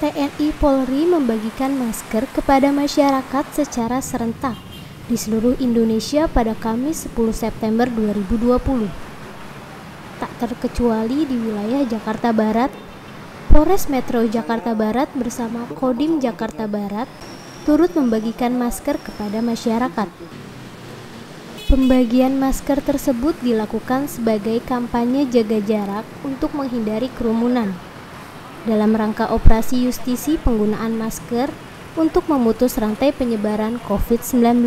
TNI-Polri membagikan masker kepada masyarakat secara serentak di seluruh Indonesia pada Kamis 10 September 2020. Tak terkecuali di wilayah Jakarta Barat, Polres Metro Jakarta Barat bersama Kodim Jakarta Barat turut membagikan masker kepada masyarakat. Pembagian masker tersebut dilakukan sebagai kampanye jaga jarak untuk menghindari kerumunan, dalam rangka operasi justisi penggunaan masker untuk memutus rantai penyebaran COVID-19.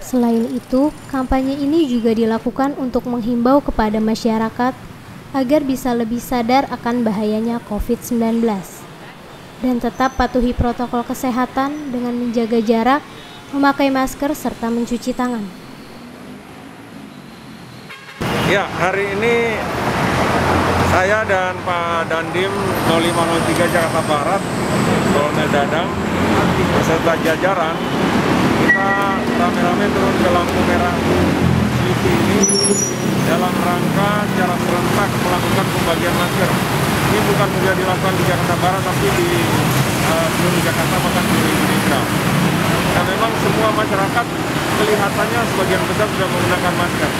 Selain itu, kampanye ini juga dilakukan untuk menghimbau kepada masyarakat agar bisa lebih sadar akan bahayanya COVID-19 dan tetap patuhi protokol kesehatan dengan menjaga jarak, memakai masker, serta mencuci tangan. Ya, hari ini saya dan Pak Dandim 0503 Jakarta Barat, Kolonel Dadang, beserta jajaran, kita rame-rame turun ke lampu merah Selipi ini dalam rangka secara serentak melakukan pembagian masker. Ini bukan saja dilakukan di Jakarta Barat, tapi di seluruh Jakarta, bahkan seluruh Indonesia. Nah, memang semua masyarakat kelihatannya sebagian besar sudah menggunakan masker.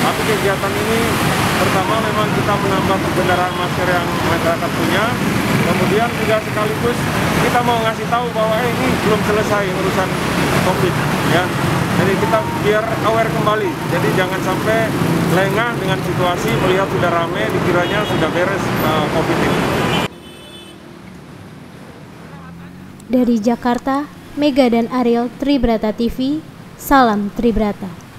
Tapi kegiatan ini pertama memang kita menambah kebenaran masker yang masyarakat punya. Kemudian juga sekaligus kita mau ngasih tahu bahwa ini belum selesai urusan COVID, ya. Jadi kita biar aware kembali. Jadi jangan sampai lengah dengan situasi, melihat sudah ramai, dikiranya sudah beres COVID ini. Dari Jakarta, Mega dan Ariel, Tribrata TV. Salam Tribrata.